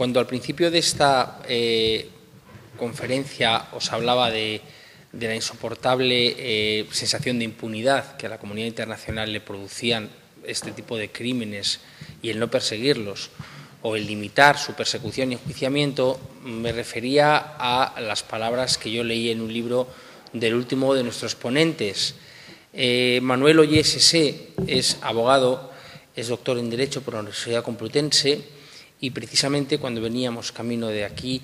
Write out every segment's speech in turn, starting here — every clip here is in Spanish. Cuando al principio de esta conferencia os hablaba de la insoportable sensación de impunidad que a la comunidad internacional le producían este tipo de crímenes y el no perseguirlos o el limitar su persecución y enjuiciamiento, me refería a las palabras que yo leí en un libro del último de nuestros ponentes. Manuel Ollés es abogado, es doctor en Derecho por la Universidad Complutense y precisamente cuando veníamos camino de aquí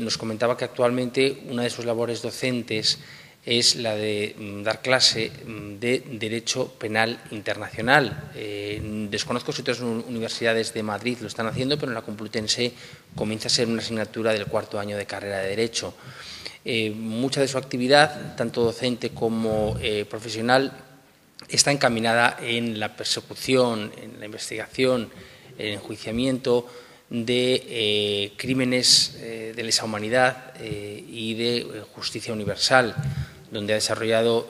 nos comentaba que actualmente una de sus labores docentes es la de dar clase de Derecho Penal Internacional. Desconozco si otras universidades de Madrid lo están haciendo, pero en la Complutense comienza a ser una asignatura del cuarto año de carrera de Derecho. Mucha de su actividad, tanto docente como profesional, está encaminada en la persecución, en la investigación, en el enjuiciamiento de crímenes de lesa humanidad y de justicia universal, donde ha desarrollado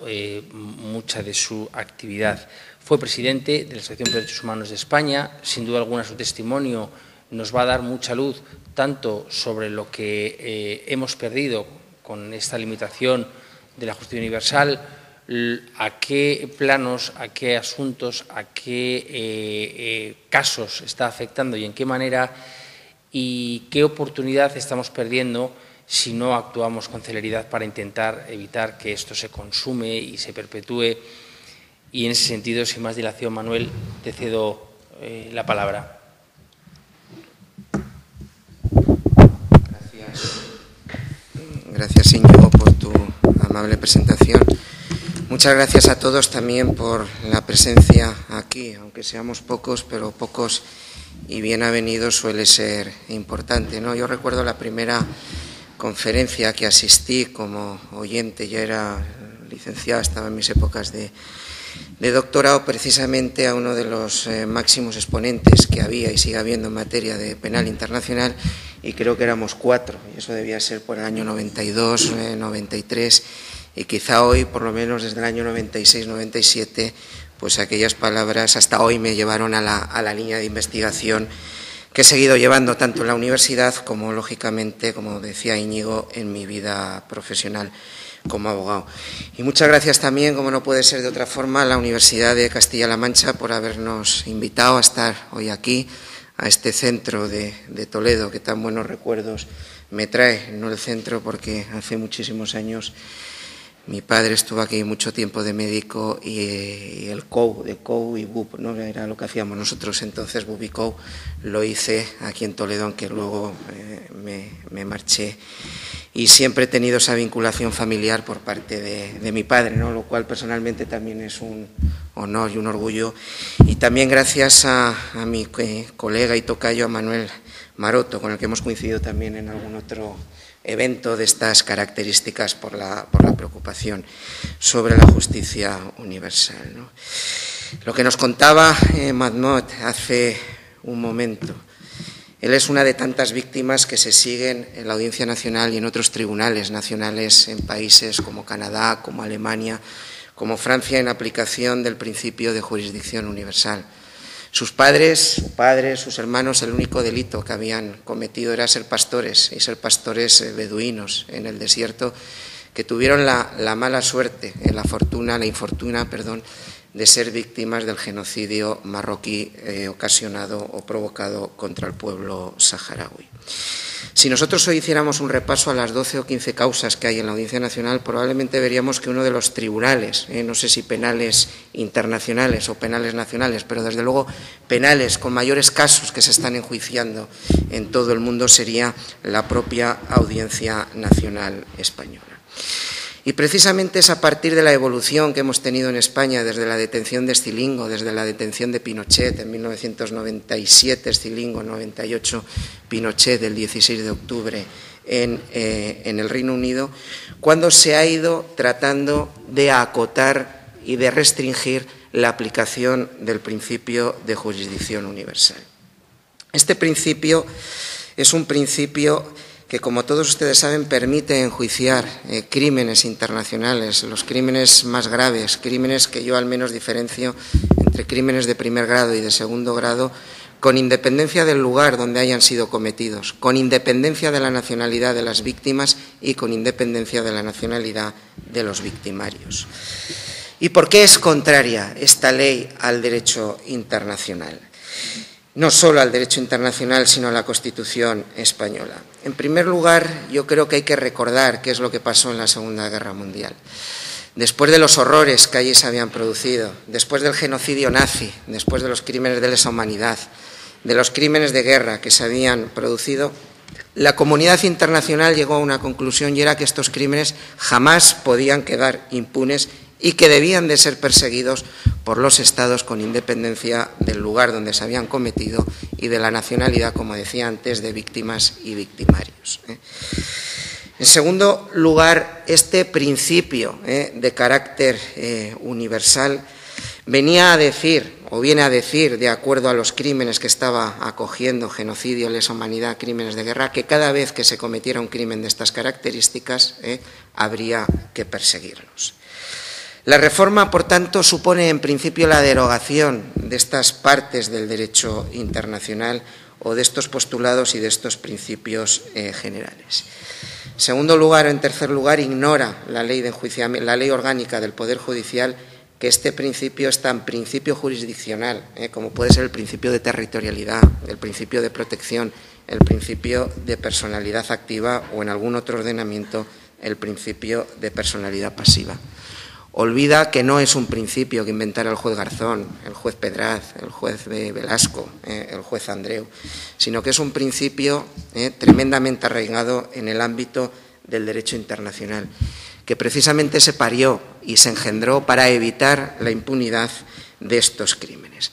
mucha de su actividad. Fue presidente de la Asociación Pro Derechos Humanos de España. Sin duda alguna su testimonio nos va a dar mucha luz tanto sobre lo que hemos perdido con esta limitación de la justicia universal, a qué planos, a qué asuntos, a qué casos está afectando y en qué manera, y qué oportunidad estamos perdiendo si no actuamos con celeridad para intentar evitar que esto se consume y se perpetúe. Y en ese sentido, sin más dilación, Manuel, te cedo la palabra. Gracias, Íñigo, por tu amable presentación. Muchas gracias a todos también por la presencia aquí, aunque seamos pocos, pero pocos y bien avenidos suele ser importante, ¿no? Yo recuerdo la primera conferencia que asistí como oyente, ya era licenciada, estaba en mis épocas de doctorado, precisamente a uno de los máximos exponentes que había y sigue habiendo en materia de penal internacional, y creo que éramos 4, y eso debía ser por el año 92, 93... Y quizá hoy, por lo menos desde el año 96-97, pues aquellas palabras hasta hoy me llevaron a la línea de investigación que he seguido llevando tanto en la universidad como, lógicamente, como decía Íñigo, en mi vida profesional como abogado. Y muchas gracias también, como no puede ser de otra forma, a la Universidad de Castilla-La Mancha por habernos invitado a estar hoy aquí, a este centro de Toledo, que tan buenos recuerdos me trae, no el centro, porque hace muchísimos años mi padre estuvo aquí mucho tiempo de médico y el COU, de COU y BUP, ¿no? Era lo que hacíamos nosotros entonces, BUP y COU, lo hice aquí en Toledo, aunque luego me marché. Y siempre he tenido esa vinculación familiar por parte de mi padre, ¿no? Lo cual personalmente también es un honor y un orgullo. Y también gracias a mi colega y tocayo, a Manuel Maroto, con el que hemos coincidido también en algún otro evento de estas características por la preocupación sobre la justicia universal, ¿no? Lo que nos contaba Mahmoud hace un momento, él es una de tantas víctimas que se siguen en la Audiencia Nacional y en otros tribunales nacionales en países como Canadá, como Alemania, como Francia, en aplicación del principio de jurisdicción universal. Sus padres, su padre, sus hermanos, el único delito que habían cometido era ser pastores, y ser pastores beduinos en el desierto, que tuvieron la mala suerte, la infortuna, de ser víctimas del genocidio marroquí ocasionado o provocado contra el pueblo saharaui. Si nosotros hoy hiciéramos un repaso a las 12 o 15 causas que hay en la Audiencia Nacional, probablemente veríamos que uno de los tribunales, no sé si penales internacionales o penales nacionales, pero desde luego penales con mayores casos que se están enjuiciando en todo el mundo, sería la propia Audiencia Nacional Española. Y precisamente es a partir de la evolución que hemos tenido en España desde la detención de Estilingo, desde la detención de Pinochet en 1997, Estilingo 98, Pinochet del 16 de octubre en el Reino Unido, cuando se ha ido tratando de acotar y de restringir la aplicación del principio de jurisdicción universal. Este principio es un principio que, como todos ustedes saben, permite enjuiciar crímenes internacionales, los crímenes más graves, crímenes que yo al menos diferencio entre crímenes de primer grado y de segundo grado, con independencia del lugar donde hayan sido cometidos, con independencia de la nacionalidad de las víctimas y con independencia de la nacionalidad de los victimarios. ¿Y por qué es contraria esta ley al derecho internacional? No solo al derecho internacional, sino a la Constitución española. En primer lugar, yo creo que hay que recordar qué es lo que pasó en la Segunda Guerra Mundial. Después de los horrores que allí se habían producido, después del genocidio nazi, después de los crímenes de lesa humanidad, de los crímenes de guerra que se habían producido, la comunidad internacional llegó a una conclusión y era que estos crímenes jamás podían quedar impunes y que debían de ser perseguidos por los estados con independencia del lugar donde se habían cometido y de la nacionalidad, como decía antes, de víctimas y victimarios. En segundo lugar, este principio de carácter universal venía a decir, o viene a decir, de acuerdo a los crímenes que estaba acogiendo, genocidio, lesa humanidad, crímenes de guerra, que cada vez que se cometiera un crimen de estas características habría que perseguirlos. La reforma, por tanto, supone en principio la derogación de estas partes del derecho internacional o de estos postulados y de estos principios generales. En segundo lugar, o en tercer lugar, ignora la ley de enjuiciamiento, la ley orgánica del Poder Judicial, que este principio es tan principio jurisdiccional, como puede ser el principio de territorialidad, el principio de protección, el principio de personalidad activa o en algún otro ordenamiento el principio de personalidad pasiva. Olvida que no es un principio que inventara el juez Garzón, el juez Pedraz, el juez de Velasco, el juez Andreu, sino que es un principio tremendamente arraigado en el ámbito del derecho internacional, que precisamente se parió y se engendró para evitar la impunidad de estos crímenes.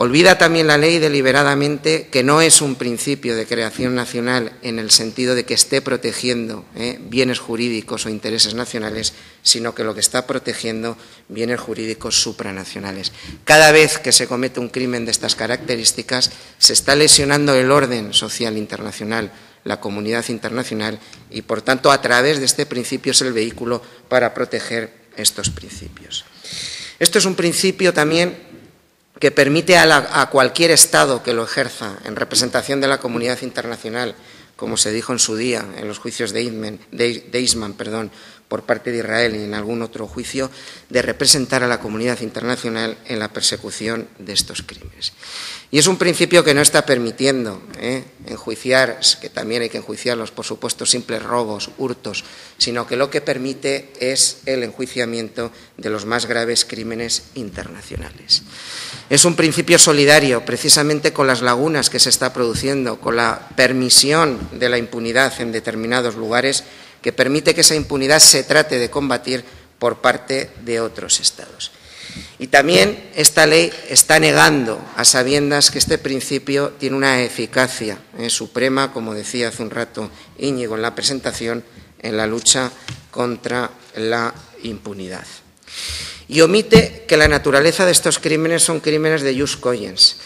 Olvida también la ley deliberadamente que no es un principio de creación nacional en el sentido de que esté protegiendo bienes jurídicos o intereses nacionales, sino que lo que está protegiendo bienes jurídicos supranacionales. Cada vez que se comete un crimen de estas características, se está lesionando el orden social internacional, la comunidad internacional, y por tanto a través de este principio es el vehículo para proteger estos principios. Esto es un principio también que permite a cualquier Estado que lo ejerza en representación de la comunidad internacional, como se dijo en su día en los juicios de Eichmann, por parte de Israel y en algún otro juicio, de representar a la comunidad internacional en la persecución de estos crímenes. Y es un principio que no está permitiendo enjuiciar, que también hay que enjuiciarlos, por supuesto, simples robos, hurtos, sino que lo que permite es el enjuiciamiento de los más graves crímenes internacionales. Es un principio solidario, precisamente con las lagunas que se está produciendo, con la permisión de la impunidad en determinados lugares, que permite que esa impunidad se trate de combatir por parte de otros estados. Y también esta ley está negando, a sabiendas que este principio tiene una eficacia suprema, como decía hace un rato Íñigo en la presentación, en la lucha contra la impunidad. Y omite que la naturaleza de estos crímenes son crímenes de jus cogens,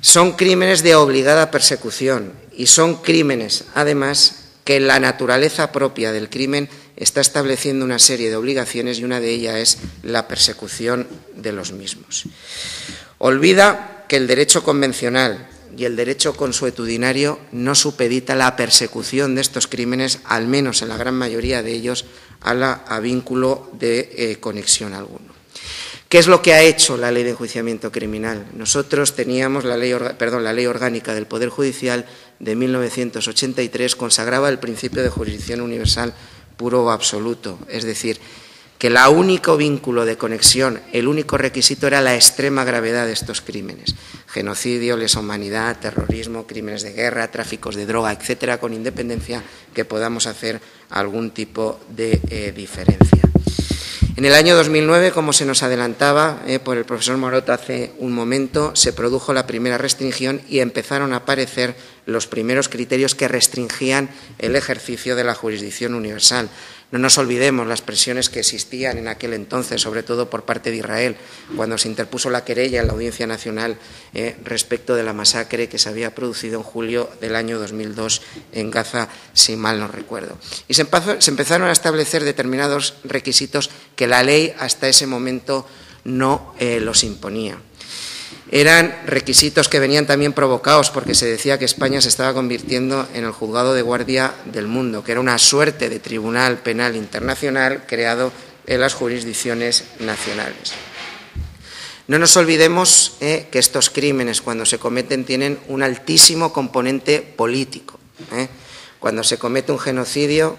son crímenes de obligada persecución y son crímenes, además, que la naturaleza propia del crimen está estableciendo una serie de obligaciones y una de ellas es la persecución de los mismos. Olvida que el derecho convencional y el derecho consuetudinario no supedita la persecución de estos crímenes, al menos en la gran mayoría de ellos, a vínculo de conexión alguno. ¿Qué es lo que ha hecho la ley de enjuiciamiento criminal? Nosotros teníamos la ley orgánica del Poder Judicial de 1983, consagraba el principio de jurisdicción universal puro o absoluto, es decir, que el único vínculo de conexión, el único requisito era la extrema gravedad de estos crímenes. Genocidio, lesa humanidad, terrorismo, crímenes de guerra, tráficos de droga, etcétera, con independencia que podamos hacer algún tipo de diferencia. En el año 2009, como se nos adelantaba por el profesor Maroto hace un momento, se produjo la primera restricción y empezaron a aparecer los primeros criterios que restringían el ejercicio de la jurisdicción universal. No nos olvidemos las presiones que existían en aquel entonces, sobre todo por parte de Israel, cuando se interpuso la querella en la Audiencia Nacional respecto de la masacre que se había producido en julio del año 2002 en Gaza, si mal no recuerdo. Y se empezaron a establecer determinados requisitos que la ley hasta ese momento no los imponía. Eran requisitos que venían también provocados porque se decía que España se estaba convirtiendo en el juzgado de guardia del mundo, que era una suerte de Tribunal Penal Internacional creado en las jurisdicciones nacionales. No nos olvidemos que estos crímenes, cuando se cometen, tienen un altísimo componente político. Cuando se comete un genocidio,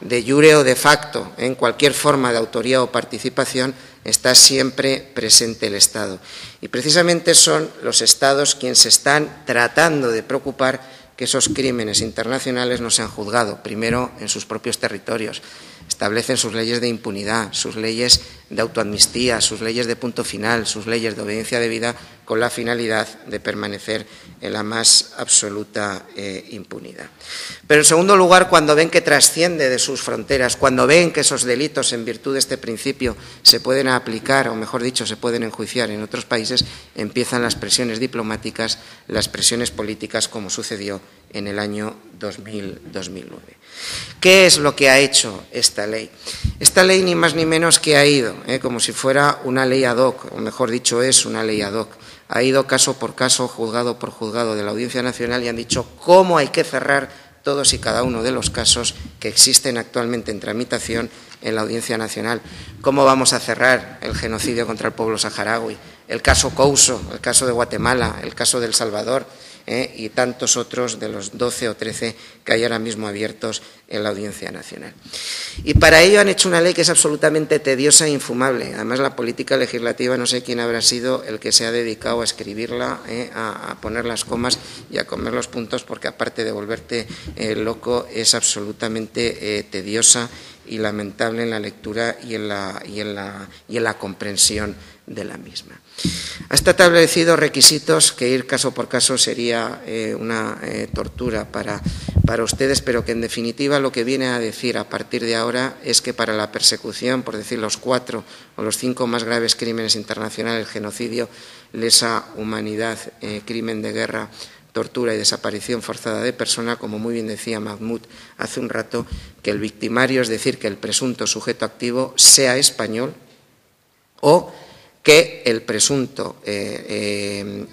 de iure o de facto, en cualquier forma de autoría o participación, está siempre presente el Estado. Y precisamente son los Estados quienes se están tratando de preocupar que esos crímenes internacionales no sean juzgados, primero en sus propios territorios. Establecen sus leyes de impunidad, sus leyes de autoamnistía, sus leyes de punto final, sus leyes de obediencia debida, con la finalidad de permanecer en la más absoluta impunidad. Pero en segundo lugar, cuando ven que trasciende de sus fronteras, cuando ven que esos delitos, en virtud de este principio, se pueden aplicar, o mejor dicho, se pueden enjuiciar en otros países, empiezan las presiones diplomáticas, las presiones políticas, como sucedió en el año 2009. ¿Qué es lo que ha hecho esta ley? Esta ley ni más ni menos que ha ido, como si fuera una ley ad hoc, o mejor dicho, es una ley ad hoc. Ha ido caso por caso, juzgado por juzgado de la Audiencia Nacional y han dicho cómo hay que cerrar todos y cada uno de los casos que existen actualmente en tramitación en la Audiencia Nacional. ¿Cómo vamos a cerrar el genocidio contra el pueblo saharaui, el caso Couso, el caso de Guatemala, el caso de El Salvador y tantos otros de los 12 o 13 que hay ahora mismo abiertos en la Audiencia Nacional? Y para ello han hecho una ley que es absolutamente tediosa e infumable. Además, la política legislativa, no sé quién habrá sido el que se ha dedicado a escribirla, a poner las comas y a comer los puntos, porque aparte de volverte loco, es absolutamente tediosa y lamentable en la lectura y en la comprensión de la misma. Ha establecido requisitos que ir caso por caso sería una tortura para ustedes, pero que en definitiva lo que viene a decir a partir de ahora es que para la persecución, por decir los 4 o los 5 más graves crímenes internacionales, genocidio, lesa humanidad, crimen de guerra, tortura y desaparición forzada de persona, como muy bien decía Mahmoud hace un rato, que el victimario, es decir, que el presunto sujeto activo sea español o que el presunto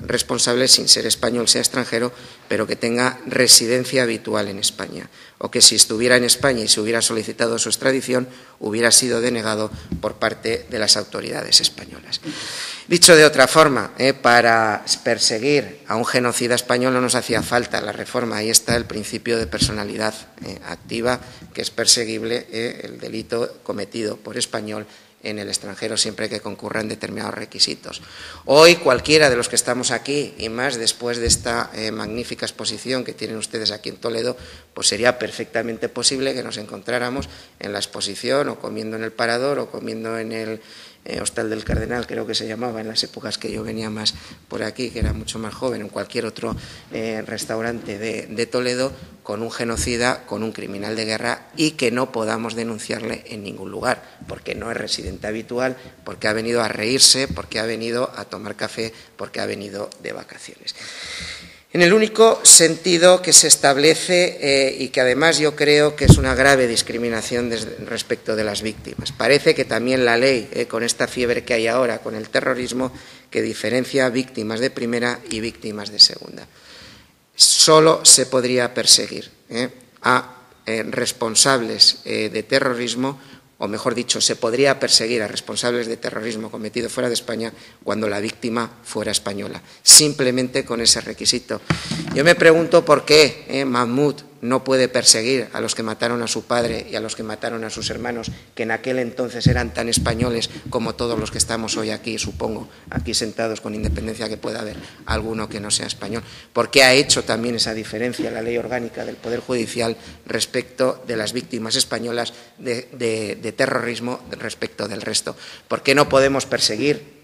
responsable, sin ser español, sea extranjero, pero que tenga residencia habitual en España, o que si estuviera en España y se hubiera solicitado su extradición, hubiera sido denegado por parte de las autoridades españolas. Dicho de otra forma, para perseguir a un genocida español no nos hacía falta la reforma. Ahí está el principio de personalidad activa, que es perseguible el delito cometido por español en el extranjero siempre que concurran determinados requisitos. Hoy cualquiera de los que estamos aquí, y más después de esta magnífica exposición que tienen ustedes aquí en Toledo, pues sería perfectamente posible que nos encontráramos en la exposición o comiendo en el Parador o comiendo en el Hostal del Cardenal, creo que se llamaba en las épocas que yo venía más por aquí, que era mucho más joven, en cualquier otro restaurante de Toledo, con un genocida, con un criminal de guerra, y que no podamos denunciarle en ningún lugar, porque no es residente habitual, porque ha venido a reírse, porque ha venido a tomar café, porque ha venido de vacaciones. En el único sentido que se establece y que además yo creo que es una grave discriminación respecto de las víctimas. Parece que también la ley, con esta fiebre que hay ahora, con el terrorismo, que diferencia víctimas de primera y víctimas de segunda. Solo se podría perseguir a responsables de terrorismo, o mejor dicho, se podría perseguir a responsables de terrorismo cometido fuera de España cuando la víctima fuera española, simplemente con ese requisito. Yo me pregunto por qué Mahmoud no puede perseguir a los que mataron a su padre y a los que mataron a sus hermanos, que en aquel entonces eran tan españoles como todos los que estamos hoy aquí, supongo, aquí sentados, con independencia que pueda haber alguno que no sea español. ¿Por qué ha hecho también esa diferencia la ley orgánica del Poder Judicial respecto de las víctimas españolas de terrorismo respecto del resto? ¿Por qué no podemos perseguir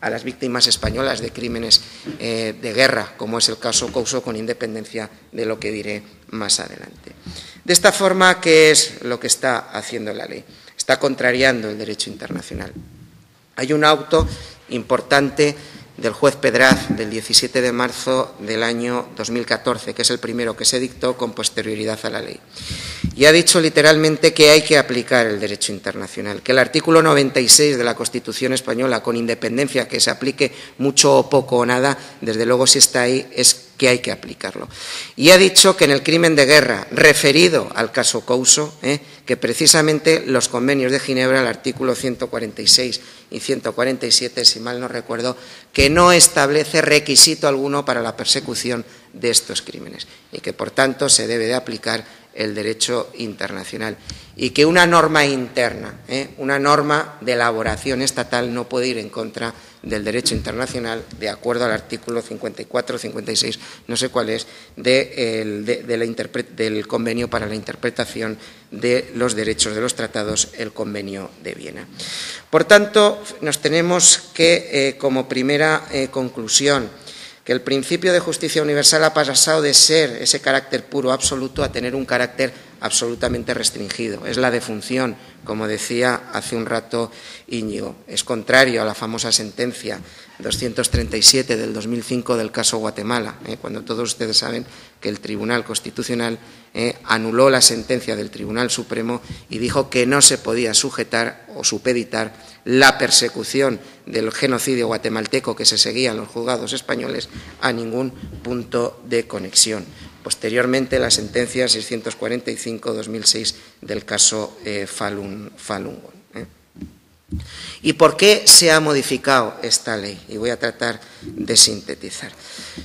a las víctimas españolas de crímenes de guerra, como es el caso Couso, con independencia de lo que diré más adelante? De esta forma, ¿qué es lo que está haciendo la ley? Está contrariando el derecho internacional. Hay un auto importante del juez Pedraz del 17 de marzo del año 2014, que es el primero que se dictó con posterioridad a la ley. Y ha dicho literalmente que hay que aplicar el derecho internacional, que el artículo 96 de la Constitución española, con independencia que se aplique mucho o poco o nada, desde luego si está ahí es que hay que aplicarlo. Y ha dicho que en el crimen de guerra, referido al caso Couso, que precisamente los convenios de Ginebra, el artículo 146 y 147, si mal no recuerdo, que no establece requisito alguno para la persecución de estos crímenes y que, por tanto, se debe de aplicar el derecho internacional. Y que una norma interna, una norma de elaboración estatal, no puede ir en contra del derecho internacional, de acuerdo al artículo 54, 56, no sé cuál es, del Convenio para la Interpretación de los Derechos de los Tratados, el Convenio de Viena. Por tanto, nos tenemos que, como primera conclusión, que el principio de justicia universal ha pasado de ser ese carácter puro absoluto a tener un carácter absolutamente restringido. Es la defunción, como decía hace un rato Íñigo. Es contrario a la famosa sentencia 237 del 2005 del caso Guatemala, cuando todos ustedes saben que el Tribunal Constitucional anuló la sentencia del Tribunal Supremo y dijo que no se podía sujetar o supeditar la persecución del genocidio guatemalteco que se seguía en los juzgados españoles a ningún punto de conexión. Posteriormente, la sentencia 645-2006 del caso Falun Gong. ¿Y por qué se ha modificado esta ley? Y voy a tratar de sintetizar.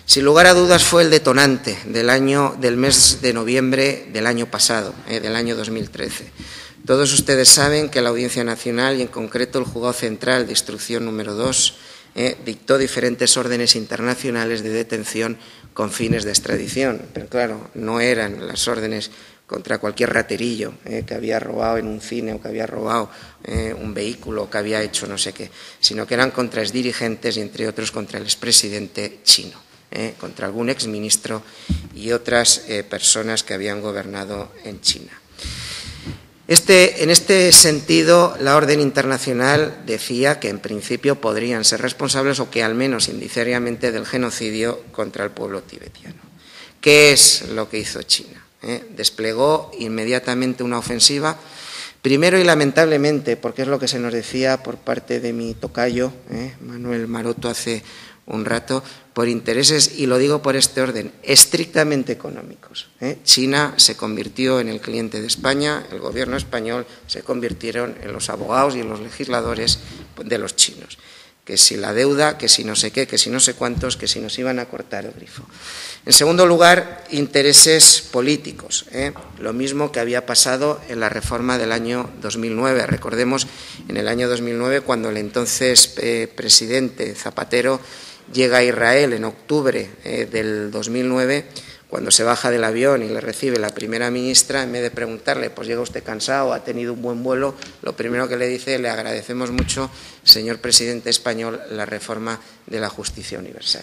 Sin lugar a dudas fue el detonante del mes de noviembre del año pasado, del año 2013. Todos ustedes saben que la Audiencia Nacional y en concreto el Juzgado Central de Instrucción número 2 dictó diferentes órdenes internacionales de detención con fines de extradición. Pero claro, no eran las órdenes contra cualquier raterillo que había robado en un cine o que había robado un vehículo o que había hecho no sé qué, sino que eran contra exdirigentes y entre otros contra el expresidente chino, contra algún exministro y otras personas que habían gobernado en China. En este sentido, la orden internacional decía que en principio podrían ser responsables o que al menos indiciariamente del genocidio contra el pueblo tibetano. ¿Qué es lo que hizo China? Desplegó inmediatamente una ofensiva, primero y lamentablemente, porque es lo que se nos decía por parte de mi tocayo, Manuel Maroto, hace un rato, por intereses, y lo digo por este orden, estrictamente económicos. China se convirtió en el cliente de España, el gobierno español se convirtieron en los abogados y en los legisladores de los chinos. Que si la deuda, que si no sé qué, que si no sé cuántos, que si nos iban a cortar el grifo. En segundo lugar, intereses políticos, lo mismo que había pasado en la reforma del año 2009. Recordemos en el año 2009 cuando el entonces presidente Zapatero llega a Israel en octubre del 2009, cuando se baja del avión y le recibe la primera ministra, en vez de preguntarle, pues llega usted cansado, ha tenido un buen vuelo, lo primero que le dice, le agradecemos mucho, señor presidente español, la reforma de la justicia universal.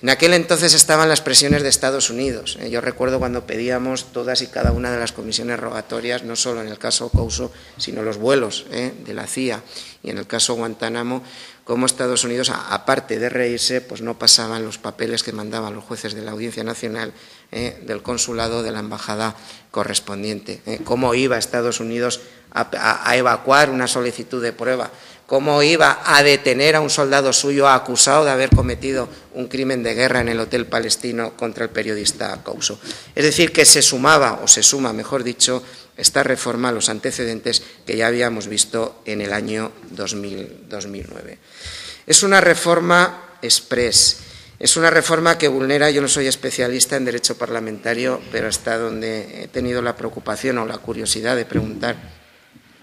En aquel entonces estaban las presiones de Estados Unidos. Yo recuerdo cuando pedíamos todas y cada una de las comisiones rogatorias, no solo en el caso Couso, sino los vuelos de la CIA y en el caso Guantánamo, cómo Estados Unidos, aparte de reírse, pues no pasaban los papeles que mandaban los jueces de la Audiencia Nacional, del consulado, de la embajada correspondiente. Cómo iba Estados Unidos a evacuar una solicitud de prueba, cómo iba a detener a un soldado suyo acusado de haber cometido un crimen de guerra en el hotel palestino contra el periodista Couso. Es decir, que se sumaba, o se suma, mejor dicho, esta reforma a los antecedentes que ya habíamos visto en el año 2009. Es una reforma exprés, es una reforma que vulnera, yo no soy especialista en derecho parlamentario, pero hasta donde he tenido la preocupación o la curiosidad de preguntar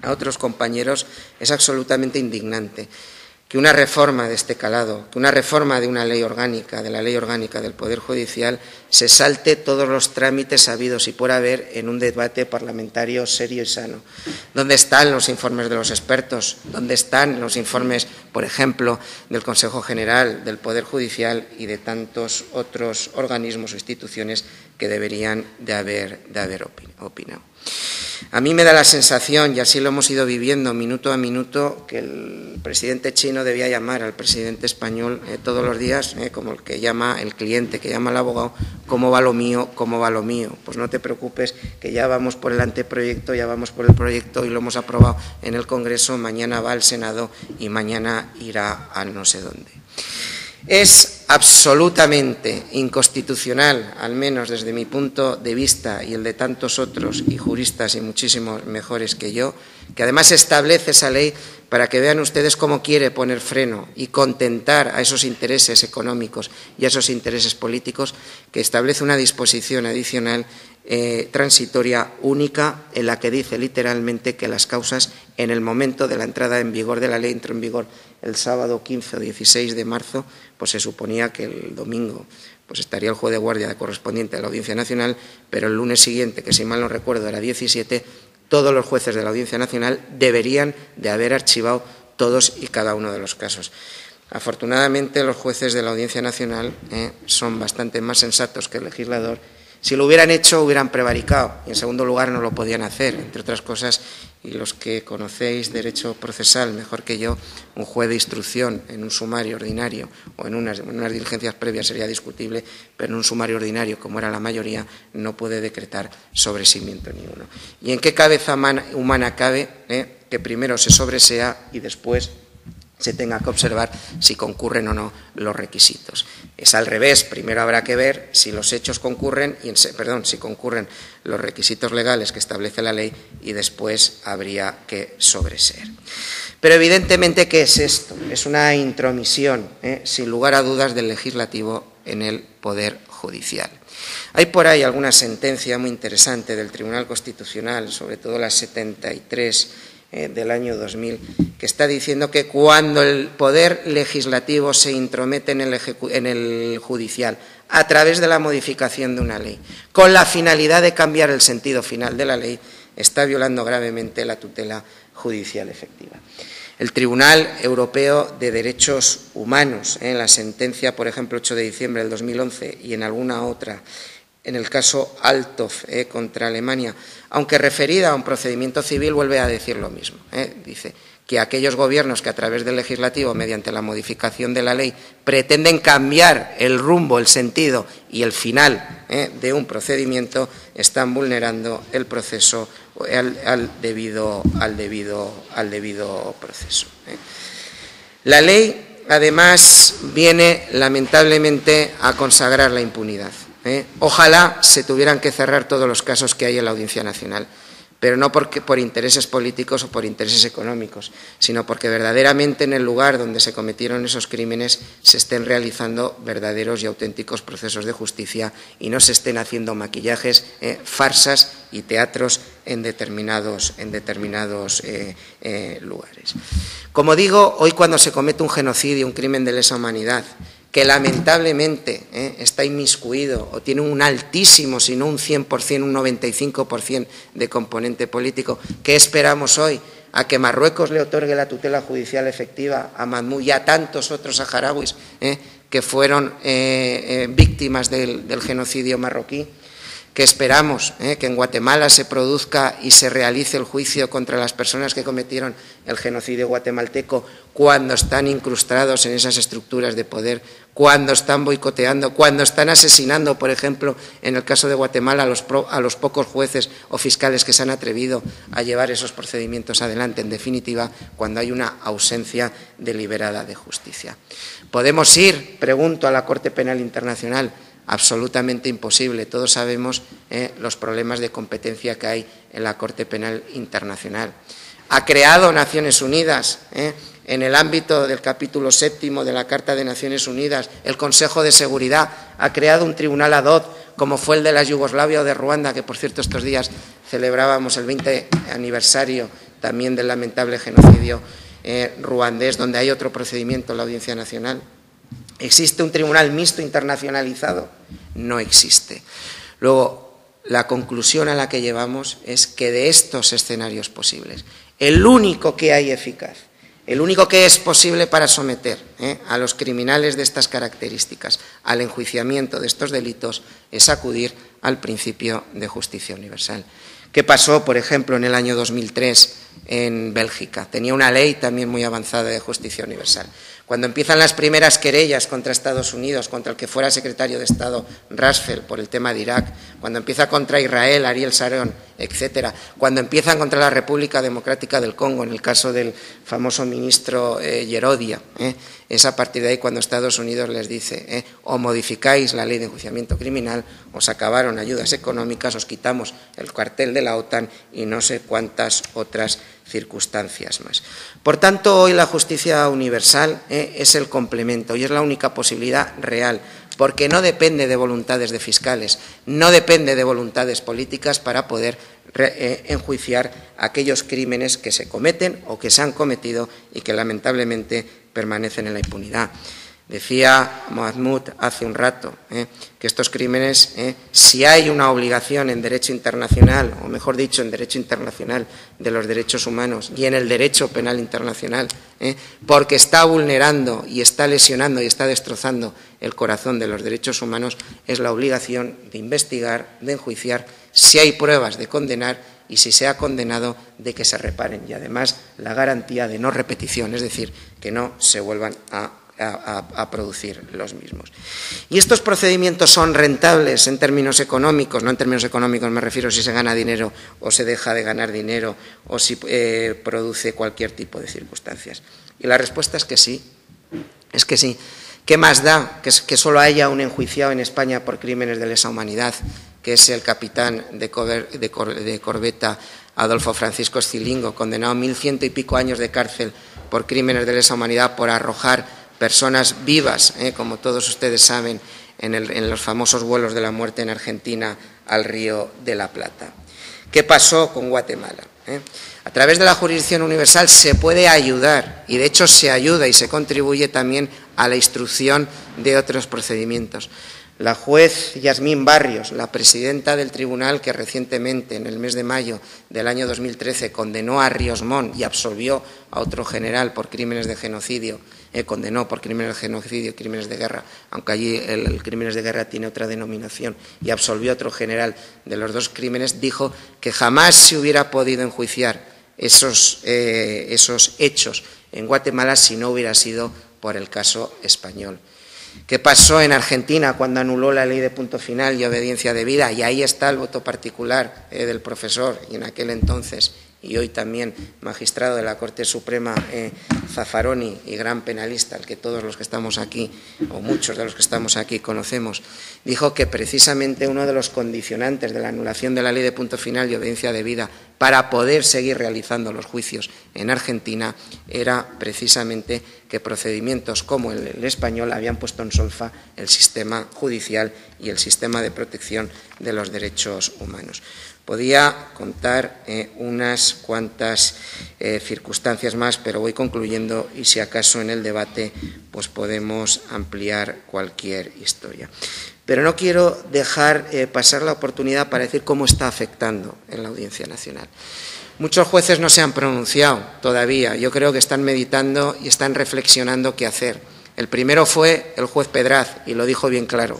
a otros compañeros, es absolutamente indignante que una reforma de este calado, que una reforma de una ley orgánica, de la ley orgánica del Poder Judicial, se salte todos los trámites habidos y por haber en un debate parlamentario serio y sano. ¿Dónde están los informes de los expertos? ¿Dónde están los informes, por ejemplo, del Consejo General, del Poder Judicial y de tantos otros organismos o instituciones que deberían de haber opinado? A mí me da la sensación, y así lo hemos ido viviendo minuto a minuto, que el presidente chino debía llamar al presidente español todos los días, como el que llama el cliente, que llama al abogado, ¿cómo va lo mío? ¿Cómo va lo mío? Pues no te preocupes, que ya vamos por el anteproyecto, ya vamos por el proyecto y lo hemos aprobado en el Congreso, mañana va al Senado y mañana irá a no sé dónde. Es absolutamente inconstitucional, al menos desde mi punto de vista y el de tantos otros y juristas y muchísimos mejores que yo, que además establece esa ley para que vean ustedes cómo quiere poner freno y contentar a esos intereses económicos y a esos intereses políticos, que establece una disposición adicional transitoria única en la que dice literalmente que las causas en el momento de la entrada en vigor de la ley, entró en vigor el sábado 15 o 16 de marzo, pues se suponía que el domingo pues estaría el juez de guardia correspondiente a la Audiencia Nacional, pero el lunes siguiente, que si mal no recuerdo era 17, todos los jueces de la Audiencia Nacional deberían de haber archivado todos y cada uno de los casos. Afortunadamente, los jueces de la Audiencia Nacional son bastante más sensatos que el legislador. Si lo hubieran hecho, hubieran prevaricado y, en segundo lugar, no lo podían hacer, entre otras cosas. Y los que conocéis derecho procesal mejor que yo, un juez de instrucción en un sumario ordinario o en unas diligencias previas sería discutible, pero en un sumario ordinario, como era la mayoría, no puede decretar sobreseimiento ninguno. ¿Y en qué cabeza humana cabe que primero se sobresea y después se tenga que observar si concurren o no los requisitos? Es al revés, primero habrá que ver si los hechos concurren, si concurren los requisitos legales que establece la ley y después habría que sobreseer. Pero evidentemente, ¿qué es esto? Es una intromisión, sin lugar a dudas, del legislativo en el poder judicial. Hay por ahí alguna sentencia muy interesante del Tribunal Constitucional, sobre todo la 73, del año 2000, que está diciendo que cuando el poder legislativo se intromete en el judicial a través de la modificación de una ley, con la finalidad de cambiar el sentido final de la ley, está violando gravemente la tutela judicial efectiva. El Tribunal Europeo de Derechos Humanos, en la sentencia, por ejemplo, 8 de diciembre del 2011 y en alguna otra, en el caso Althoff contra Alemania, aunque referida a un procedimiento civil, vuelve a decir lo mismo. Dice que aquellos gobiernos que a través del legislativo, mediante la modificación de la ley, pretenden cambiar el rumbo, el sentido y el final de un procedimiento, están vulnerando el proceso al debido proceso. La ley, además, viene lamentablemente a consagrar la impunidad. Ojalá se tuvieran que cerrar todos los casos que hay en la Audiencia Nacional, pero no por intereses políticos o por intereses económicos, sino porque verdaderamente en el lugar donde se cometieron esos crímenes se estén realizando verdaderos y auténticos procesos de justicia y no se estén haciendo maquillajes, farsas y teatros en determinados lugares. Como digo, hoy cuando se comete un genocidio, un crimen de lesa humanidad, que lamentablemente está inmiscuido o tiene un altísimo, si no un 100%, un 95% de componente político, ¿qué esperamos hoy? ¿A que Marruecos le otorgue la tutela judicial efectiva a Mahmoud y a tantos otros saharauis que fueron víctimas del genocidio marroquí? ¿Qué esperamos? Que en Guatemala se produzca y se realice el juicio contra las personas que cometieron el genocidio guatemalteco cuando están incrustados en esas estructuras de poder, cuando están boicoteando, cuando están asesinando, por ejemplo, en el caso de Guatemala, a los pocos jueces o fiscales que se han atrevido a llevar esos procedimientos adelante, en definitiva, cuando hay una ausencia deliberada de justicia. ¿Podemos ir, pregunto, a la Corte Penal Internacional? Absolutamente imposible. Todos sabemos los problemas de competencia que hay en la Corte Penal Internacional. Ha creado Naciones Unidas, en el ámbito del capítulo 7 de la Carta de Naciones Unidas, el Consejo de Seguridad, ha creado un tribunal ad hoc, como fue el de la Yugoslavia o de Ruanda, que por cierto estos días celebrábamos el 20 aniversario también del lamentable genocidio ruandés, donde hay otro procedimiento en la Audiencia Nacional. ¿Existe un tribunal mixto internacionalizado? No existe. Luego, la conclusión a la que llegamos es que de estos escenarios posibles, el único que hay eficaz, el único que es posible para someter a los criminales de estas características al enjuiciamiento de estos delitos, es acudir al principio de justicia universal. ¿Qué pasó, por ejemplo, en el año 2003 en Bélgica? Tenía una ley también muy avanzada de justicia universal. Cuando empiezan las primeras querellas contra Estados Unidos, contra el que fuera secretario de Estado, Rasfeld, por el tema de Irak, cuando empieza contra Israel, Ariel Sharon, etcétera, cuando empiezan contra la República Democrática del Congo, en el caso del famoso ministro Yerodia, es a partir de ahí cuando Estados Unidos les dice o modificáis la ley de enjuiciamiento criminal, os acabaron ayudas económicas, os quitamos el cuartel de la OTAN y no sé cuántas otras circunstancias más. Por tanto, hoy la justicia universal es el complemento y es la única posibilidad real, porque no depende de voluntades de fiscales, no depende de voluntades políticas para poder enjuiciar aquellos crímenes que se cometen o que se han cometido y que lamentablemente permanecen en la impunidad. Decía Mahmoud hace un rato que estos crímenes, si hay una obligación en derecho internacional, o mejor dicho, en derecho internacional de los derechos humanos y en el derecho penal internacional, porque está vulnerando y está lesionando y está destrozando el corazón de los derechos humanos, es la obligación de investigar, de enjuiciar, si hay pruebas de condenar y si se ha condenado de que se reparen. Y además la garantía de no repetición, es decir, que no se vuelvan a producir los mismos. Y estos procedimientos son rentables en términos económicos, no en términos económicos me refiero si se gana dinero o se deja de ganar dinero o si produce cualquier tipo de circunstancias. Y la respuesta es que sí, es que sí. ¿Qué más da que solo haya un enjuiciado en España por crímenes de lesa humanidad, que es el capitán de corbeta Adolfo Francisco Scilingo, condenado a 1.100 y pico años de cárcel por crímenes de lesa humanidad por arrojar personas vivas, como todos ustedes saben, en los famosos vuelos de la muerte en Argentina al río de la Plata? ¿Qué pasó con Guatemala? A través de la jurisdicción universal se puede ayudar, y de hecho se ayuda y se contribuye también a la instrucción de otros procedimientos. La juez Yasmín Barrios, la presidenta del tribunal que recientemente, en el mes de mayo del año 2013, condenó a Ríos Montt y absolvió a otro general por crímenes de genocidio, condenó por crímenes de genocidio y crímenes de guerra, aunque allí el crímenes de guerra tiene otra denominación, y absolvió a otro general de los dos crímenes, dijo que jamás se hubiera podido enjuiciar esos hechos en Guatemala si no hubiera sido por el caso español. ¿Qué pasó en Argentina cuando anuló la ley de punto final y obediencia debida? Y ahí está el voto particular del profesor, y en aquel entonces, y hoy también magistrado de la Corte Suprema, Zaffaroni, y gran penalista, el que todos los que estamos aquí, o muchos de los que estamos aquí, conocemos, dijo que precisamente uno de los condicionantes de la anulación de la ley de punto final y obediencia debida para poder seguir realizando los juicios en Argentina era precisamente que procedimientos como el español habían puesto en solfa el sistema judicial y el sistema de protección de los derechos humanos. Podía contar unas cuantas circunstancias más, pero voy concluyendo y si acaso en el debate pues podemos ampliar cualquier historia. Pero no quiero dejar pasar la oportunidad para decir cómo está afectando en la Audiencia Nacional. Muchos jueces no se han pronunciado todavía. Yo creo que están meditando y están reflexionando qué hacer. El primero fue el juez Pedraz y lo dijo bien claro.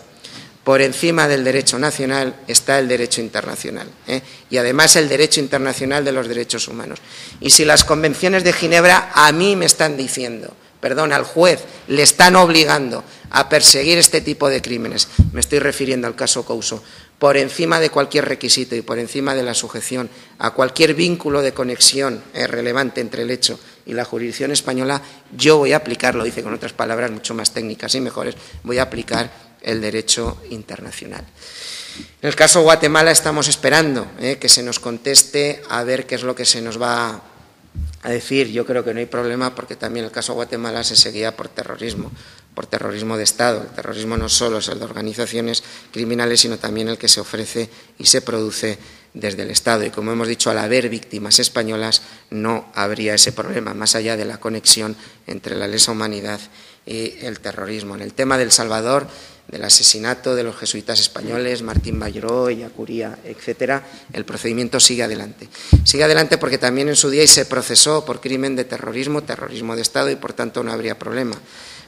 Por encima del derecho nacional está el derecho internacional, y además el derecho internacional de los derechos humanos. Y si las convenciones de Ginebra a mí me están diciendo, perdón, al juez le están obligando a perseguir este tipo de crímenes, me estoy refiriendo al caso Couso, por encima de cualquier requisito y por encima de la sujeción a cualquier vínculo de conexión relevante entre el hecho y la jurisdicción española, yo voy a aplicar, lo dice con otras palabras mucho más técnicas y mejores, voy a aplicar el derecho internacional. En el caso de Guatemala estamos esperando que se nos conteste, a ver qué es lo que se nos va a decir. Yo creo que no hay problema porque también el caso de Guatemala se seguía por terrorismo de Estado. El terrorismo no solo es el de organizaciones criminales, sino también el que se ofrece y se produce desde el Estado. Y como hemos dicho, al haber víctimas españolas no habría ese problema, más allá de la conexión entre la lesa humanidad y el terrorismo. En el tema de El Salvador, del asesinato de los jesuitas españoles, Martín Bayró, Yacuría, etcétera, el procedimiento sigue adelante. Sigue adelante porque también en su día se procesó por crimen de terrorismo, terrorismo de Estado, y por tanto no habría problema.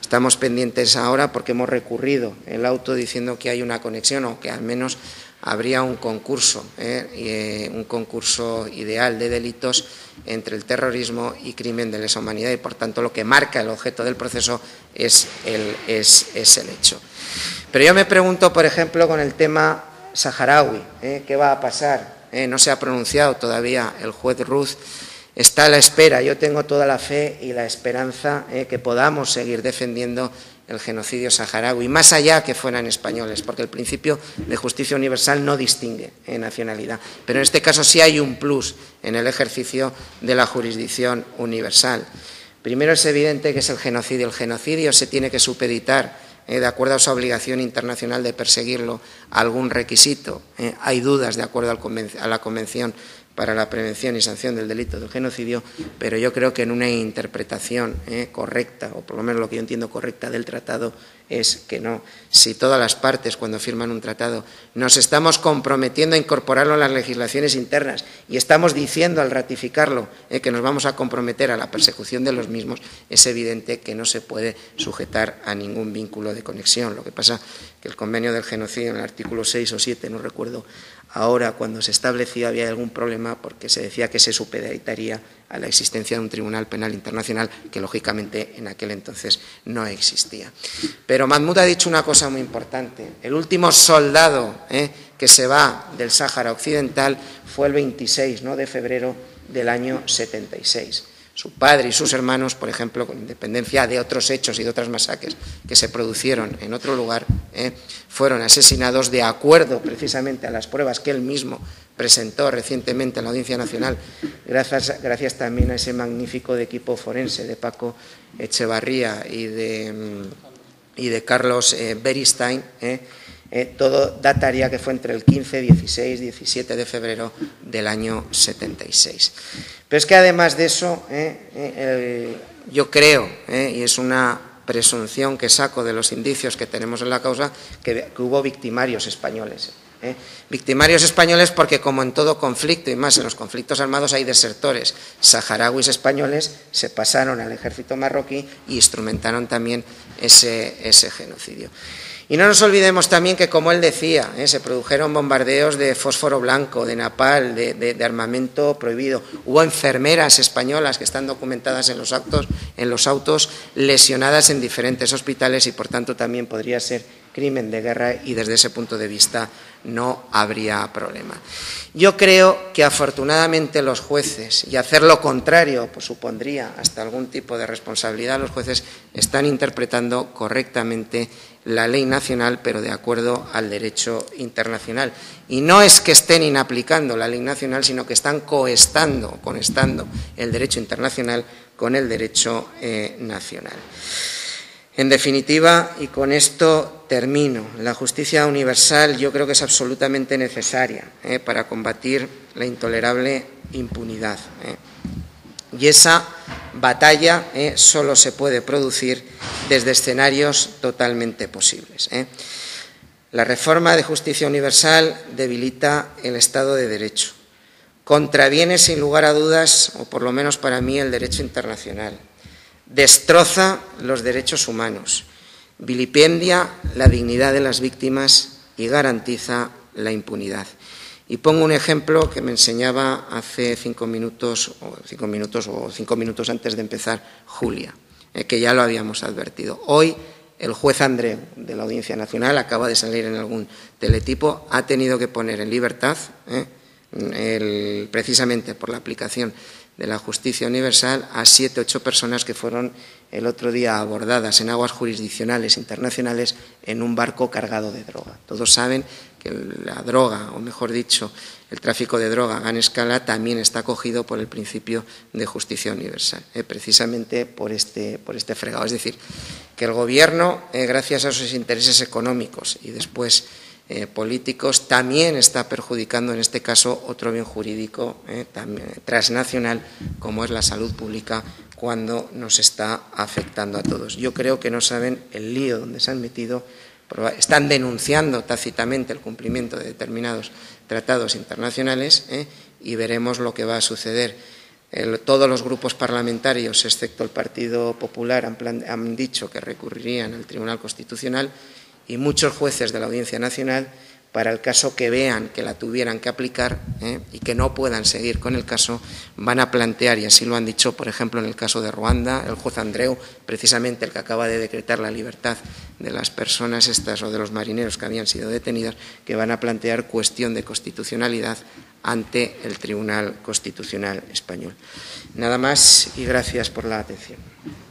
Estamos pendientes ahora porque hemos recurrido el auto diciendo que hay una conexión o que al menos habría un concurso ideal de delitos entre el terrorismo y crimen de lesa humanidad, y por tanto lo que marca el objeto del proceso es el hecho. Pero yo me pregunto, por ejemplo, con el tema saharaui, ¿qué va a pasar? No se ha pronunciado todavía el juez Ruz, está a la espera. Yo tengo toda la fe y la esperanza que podamos seguir defendiendo el genocidio saharaui, más allá que fueran españoles, porque el principio de justicia universal no distingue nacionalidad. Pero en este caso sí hay un plus en el ejercicio de la jurisdicción universal. Primero, es evidente que es el genocidio. El genocidio se tiene que supeditar, de acuerdo a su obligación internacional de perseguirlo, a algún requisito. Hay dudas de acuerdo a la Convención para la Prevención y Sanción del Delito del Genocidio, pero yo creo que en una interpretación correcta, o por lo menos lo que yo entiendo correcta del tratado, es que no. Si todas las partes, cuando firman un tratado, nos estamos comprometiendo a incorporarlo a las legislaciones internas y estamos diciendo al ratificarlo que nos vamos a comprometer a la persecución de los mismos, es evidente que no se puede sujetar a ningún vínculo de conexión. Lo que pasa que el convenio del genocidio, en el artículo 6 o 7, no recuerdo ahora, cuando se estableció, había algún problema porque se decía que se supeditaría a la existencia de un Tribunal Penal Internacional, que lógicamente en aquel entonces no existía. Pero Mahmoud ha dicho una cosa muy importante. El último soldado que se va del Sáhara Occidental fue el 26 de febrero del año 76. Su padre y sus hermanos, por ejemplo, con independencia de otros hechos y de otras masacres que se produjeron en otro lugar, fueron asesinados de acuerdo precisamente a las pruebas que él mismo presentó recientemente en la Audiencia Nacional, gracias también a ese magnífico equipo forense de Paco Echevarría y de Carlos Beristain. Todo dataría que fue entre el 15, 16, 17 de febrero del año 76. Pero es que además de eso, yo creo, y es una presunción que saco de los indicios que tenemos en la causa, que hubo victimarios españoles. Victimarios españoles porque, como en todo conflicto, y más en los conflictos armados, hay desertores. Saharauis españoles se pasaron al ejército marroquí y instrumentaron también ese genocidio. Y no nos olvidemos también que, como él decía, se produjeron bombardeos de fósforo blanco, de napal, de armamento prohibido. Hubo enfermeras españolas que están documentadas en los autos, lesionadas en diferentes hospitales, y por tanto también podría ser crimen de guerra, y desde ese punto de vista no habría problema. Yo creo que afortunadamente los jueces, y hacer lo contrario pues supondría hasta algún tipo de responsabilidad, los jueces están interpretando correctamente la ley nacional, pero de acuerdo al derecho internacional. Y no es que estén inaplicando la ley nacional, sino que están conestando el derecho internacional con el derecho nacional. En definitiva, y con esto termino, la justicia universal yo creo que es absolutamente necesaria para combatir la intolerable impunidad. Y esa batalla solo se puede producir desde escenarios totalmente posibles. La reforma de justicia universal debilita el Estado de Derecho, contraviene sin lugar a dudas, o por lo menos para mí, el derecho internacional, destroza los derechos humanos, vilipendia la dignidad de las víctimas y garantiza la impunidad. Y pongo un ejemplo que me enseñaba hace cinco minutos antes de empezar Julia, que ya lo habíamos advertido. Hoy el juez Andreu, de la Audiencia Nacional, acaba de salir en algún teletipo, ha tenido que poner en libertad, precisamente por la aplicación de la justicia universal, a 7 u 8 personas que fueron el otro día abordadas en aguas jurisdiccionales internacionales en un barco cargado de droga. Todos saben que la droga, o mejor dicho, el tráfico de droga a gran escala, también está acogido por el principio de justicia universal, precisamente por este fregado. Es decir, que el Gobierno, gracias a sus intereses económicos y después políticos, también está perjudicando en este caso otro bien jurídico también transnacional, como es la salud pública, cuando nos está afectando a todos. Yo creo que no saben el lío donde se han metido. Están denunciando tácitamente el cumplimiento de determinados tratados internacionales y veremos lo que va a suceder. Todos los grupos parlamentarios, excepto el Partido Popular, han dicho que recurrirían al Tribunal Constitucional, y muchos jueces de la Audiencia Nacional para el caso que vean que la tuvieran que aplicar y que no puedan seguir con el caso, van a plantear, y así lo han dicho, por ejemplo, en el caso de Ruanda, el juez Andreu, precisamente el que acaba de decretar la libertad de las personas estas o de los marineros que habían sido detenidas, que van a plantear cuestión de constitucionalidad ante el Tribunal Constitucional Español. Nada más y gracias por la atención.